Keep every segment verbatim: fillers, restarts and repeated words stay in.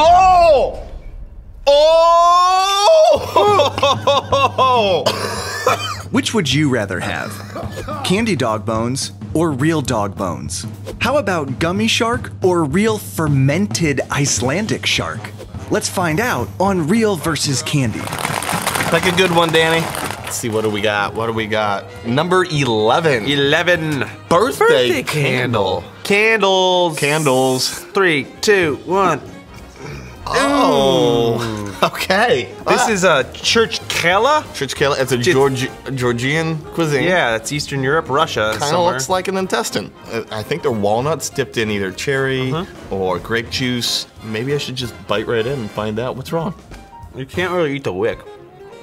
Oh! Oh! Which would you rather have? Candy dog bones or real dog bones? How about gummy shark or real fermented Icelandic shark? Let's find out on Real versus Candy. Like a good one, Danny. Let's see, what do we got? What do we got? Number eleven. eleven. Birthday, Birthday candle. candle. Candles. Candles. Three, two, one. Oh. Okay. This ah. is a churchkhela. Churchkhela. It's a Georgi Georgian cuisine. Yeah, it's Eastern Europe, Russia. Kind of looks like an intestine. I think they're walnuts dipped in either cherry uh-huh. or grape juice. Maybe I should just bite right in and find out what's wrong. You can't really eat the wick.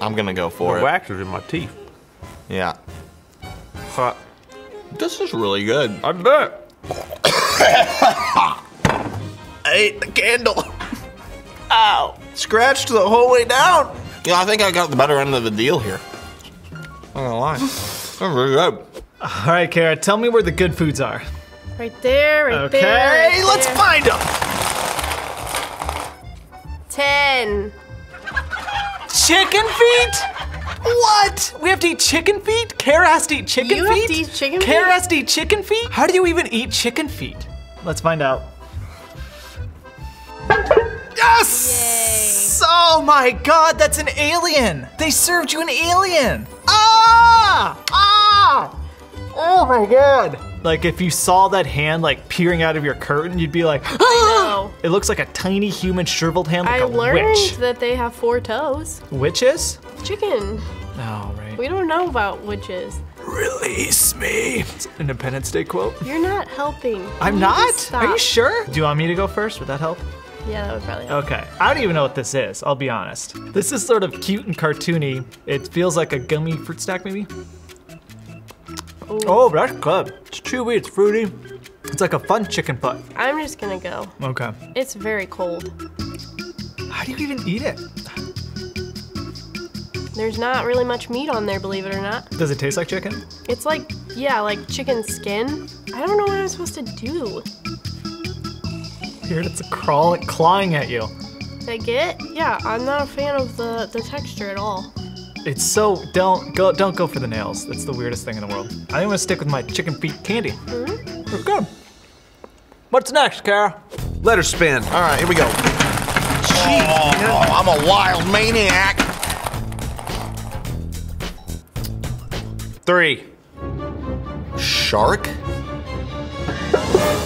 I'm gonna go for the it. The wax is in my teeth. Yeah. Hot. This is really good. I bet. I ate the candle. Ow. Scratched the whole way down. You know, I think I got the better end of the deal here. I'm not gonna lie. That's really good. All right, Kara, tell me where the good foods are. Right there, right okay. there. Okay, right let's there. find them. Ten. Chicken feet? What? We have to eat chicken feet? Kara has to eat chicken feet? You have to eat chicken feet? Kara has to eat chicken feet? How do you even eat chicken feet? Let's find out. Yes! Yay. Oh my God, that's an alien. They served you an alien. Ah! Ah! Oh my God. Like if you saw that hand like peering out of your curtain, you'd be like, ah! It looks like a tiny human shriveled hand like I a witch. I learned that they have four toes. Witches? Chicken. Oh, right. We don't know about witches. Release me. It's an Independence Day quote. You're not helping. I'm you not? Are you sure? Do you want me to go first? Would that help? Yeah, that would probably help. Okay, I don't even know what this is, I'll be honest. This is sort of cute and cartoony. It feels like a gummy fruit snack, maybe? Ooh. Oh, that's good. It's chewy, it's fruity. It's like a fun chicken putt. I'm just gonna go. Okay. It's very cold. How do you even eat it? There's not really much meat on there, believe it or not. Does it taste like chicken? It's like, yeah, like chicken skin. I don't know what I'm supposed to do. It's crawl, clawing at you. Did I get it? Yeah, I'm not a fan of the, the texture at all. It's so, don't go don't go for the nails. That's the weirdest thing in the world. I think I'm gonna stick with my chicken feet candy. Mm-hmm. They're good. What's next, Kara? Let her spin. All right, here we go. Jeez, oh, I'm a wild maniac. Three. Shark?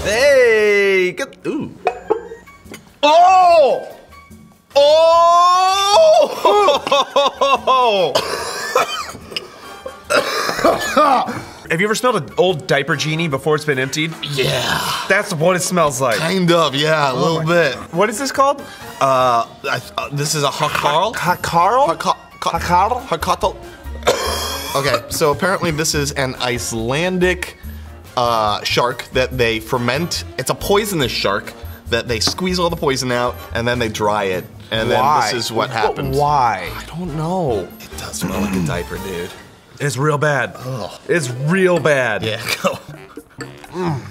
Hey, good. Ooh. Oh! Oh! Have you ever smelled an old diaper genie before it's been emptied? Yeah. That's what it smells like. Kind of, yeah, a oh little bit. God. What is this called? Uh, I, uh, this is a hákarl. Hákarl? Hákarl? Hákarl? Okay, so apparently this is an Icelandic uh, shark that they ferment. It's a poisonous shark that they squeeze all the poison out and then they dry it. And why? Then this is what happens. But why? I don't know. It does smell like a diaper, dude. It's real bad. Ugh. It's real bad. Yeah, go. Mm.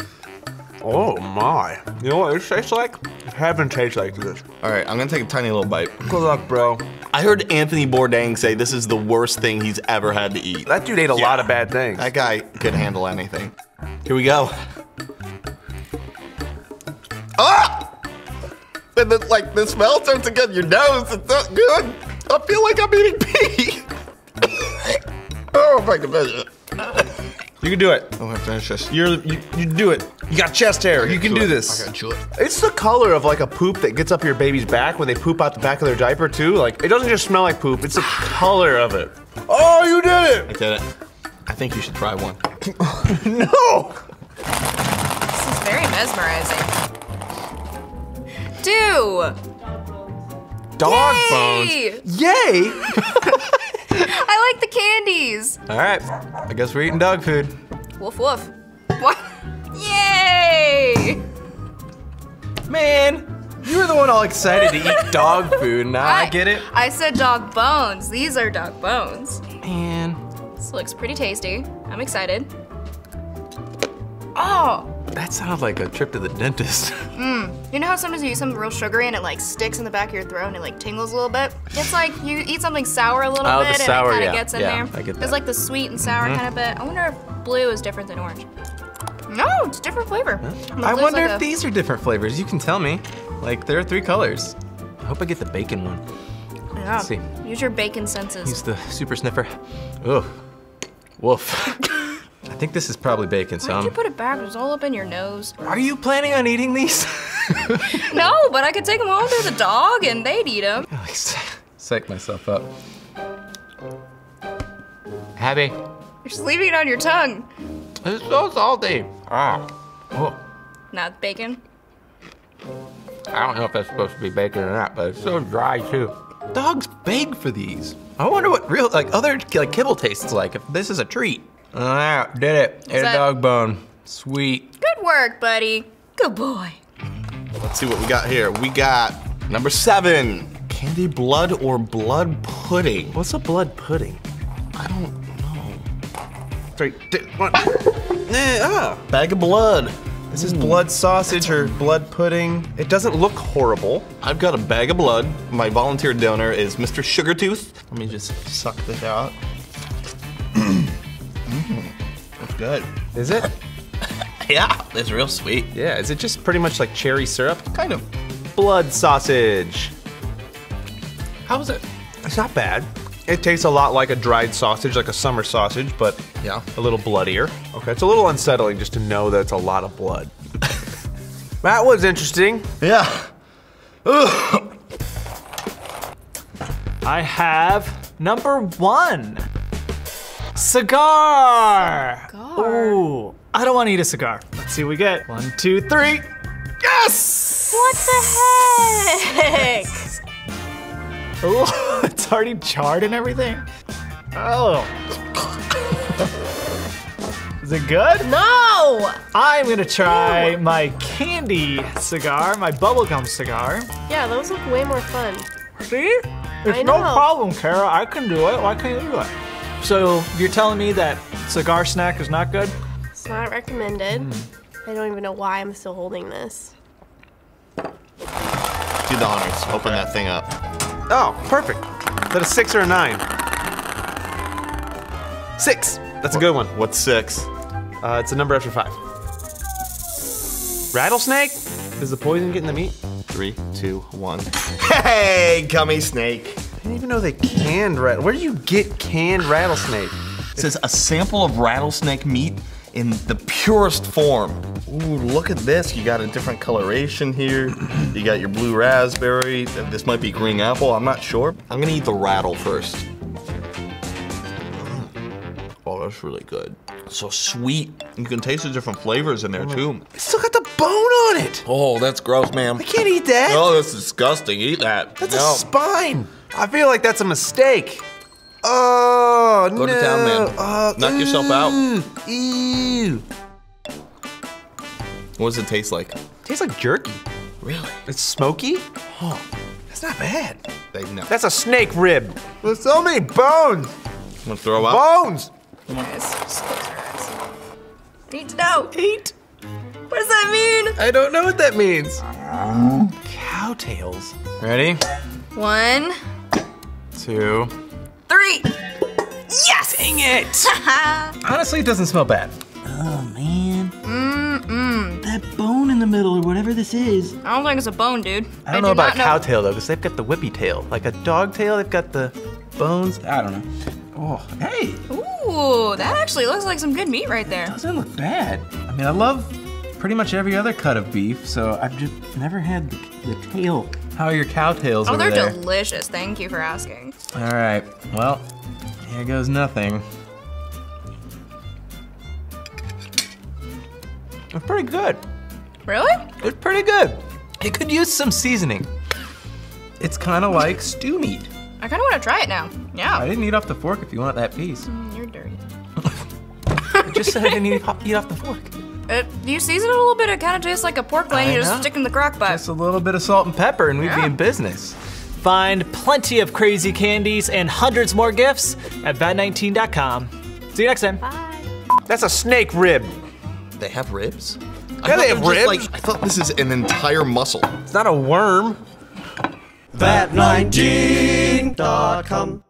Oh my. You know what it tastes like? It hasn't tasted like this. All right, I'm gonna take a tiny little bite. Good luck, bro. I heard Anthony Bourdain say this is the worst thing he's ever had to eat. That dude ate a yeah. lot of bad things. That guy could handle anything. Here we go. Ah! And then, like, the smell starts to get in your nose. It's not good. I feel like I'm eating pee. Oh, if I can finish it. You can do it. I'm gonna finish this. You're, you, you do it. You got chest hair. You can do it. This. I gotta chew it. It's the color of, like, a poop that gets up your baby's back when they poop out the back of their diaper, too. Like, it doesn't just smell like poop. It's the color of it. Oh, you did it. I did it. I think you should try one. No. This is very mesmerizing. Do. Dog bones. Yay! Yay. I like the candies. All right, I guess we're eating dog food. Woof woof. What? Yay! Man, you were the one all excited to eat dog food. Now I, I get it. I said dog bones. These are dog bones. Man, this looks pretty tasty. I'm excited. Oh. That sounds like a trip to the dentist. Mmm. You know how sometimes you eat something real sugary and it like sticks in the back of your throat and it like tingles a little bit? It's like you eat something sour a little oh, bit the sour, and it kind of yeah. gets in yeah, there. I get that. It's like the sweet and sour mm-hmm. kind of bit. I wonder if blue is different than orange. No, it's a different flavor. Huh? I wonder like if a... these are different flavors. You can tell me. Like there are three colors. I hope I get the bacon one. Yeah. Let's see. Use your bacon senses. Use the super sniffer. Ugh. Woof. I think this is probably bacon, so Why did you put it backwards all up in your nose? Are you planning on eating these? No, but I could take them home to the dog and they'd eat them. I like psych myself up. Abby. You're just leaving it on your tongue. It's so salty. Ah. Oh. Not bacon? I don't know if that's supposed to be bacon or not, but it's so dry too. Dogs beg for these. I wonder what real, like other like kibble tastes like if this is a treat. Ah, uh, did it. Ate a dog bone. Sweet. Good work, buddy. Good boy. Let's see what we got here. We got number seven. Candy blood or blood pudding. What's a blood pudding? I don't know. Three, two, one. Yeah, ah, bag of blood. This is blood sausage or blood pudding. It doesn't look horrible. I've got a bag of blood. My volunteer donor is Mister Sugartooth. Let me just suck this out. Good. Is it? Yeah, it's real sweet. Yeah, is it just pretty much like cherry syrup? Kind of. Blood sausage. How is it? It's not bad. It tastes a lot like a dried sausage, like a summer sausage, but yeah, a little bloodier. Okay, it's a little unsettling just to know that it's a lot of blood. That was interesting. Yeah. Ugh. I have number one. Cigar! Cigar. Ooh, I don't want to eat a cigar. Let's see what we get. One, two, three. Yes! What the heck? Ooh, it's already charred and everything. Oh. Is it good? No! I'm gonna try Ew. my candy cigar, my bubblegum cigar. Yeah, those look way more fun. See? It's no problem, Kara. I can do it. Why can't you do it? So you're telling me that cigar snack is not good? It's not recommended. Mm. I don't even know why I'm still holding this. Do the honors. Open that thing up. Oh, perfect. Is that a six or a nine? Six. That's a good one. What's six? Uh, it's a number after five. Rattlesnake? Does the poison get in the meat? Three, two, one. Hey, gummy snake. I didn't even know they canned rattlesnake. Where do you get canned rattlesnake? It says a sample of rattlesnake meat in the purest form. Ooh, look at this. You got a different coloration here. You got your blue raspberry. This might be green apple, I'm not sure. I'm gonna eat the rattle first. Oh, that's really good. So sweet. You can taste the different flavors in there too. It's still got the bone on it. Oh, that's gross, ma'am. I can't eat that. Oh, that's disgusting. Eat that. That's no. a spine. I feel like that's a mistake. Oh, Go no. Go to town, man. Uh, Knock ooh, yourself out. Ew. What does it taste like? It tastes like jerky. Really? It's smoky? Huh. That's not bad. They know. That's a snake rib. There's so many bones. I'm gonna throw out. Bones. Need to know. Eat. What does that mean? I don't know what that means. Um, Cow tails. Ready? One. Two. Three. Yes! Dang it! Honestly, it doesn't smell bad. Oh, man. Mm-mm. That bone in the middle or whatever this is. I don't think it's a bone, dude. I don't I know do about cow know. tail, though, because they've got the whippy tail. Like a dog tail, they've got the bones. I don't know. Oh, hey. Ooh, that actually looks like some good meat right there. It doesn't look bad. I mean, I love pretty much every other cut of beef, so I've just never had the, the tail. How are your cow tails oh, over there? Oh, they're delicious. Thank you for asking. All right. Well, here goes nothing. It's pretty good. Really? It's pretty good. It could use some seasoning. It's kind of like stew meat. I kind of want to try it now. Yeah. I didn't eat off the fork if you want that piece. Mm, you're dirty. I just said I didn't eat off, eat off the fork. It, you season it a little bit, it kind of tastes like a pork loin you just stick in the crock pot. Just a little bit of salt and pepper and we'd yeah. be in business. Find plenty of crazy candies and hundreds more gifts at vat nineteen dot com. See you next time. Bye. That's a snake rib. They have ribs? Yeah, they have ribs. Like, I thought this is an entire muscle. It's not a worm. vat nineteen dot com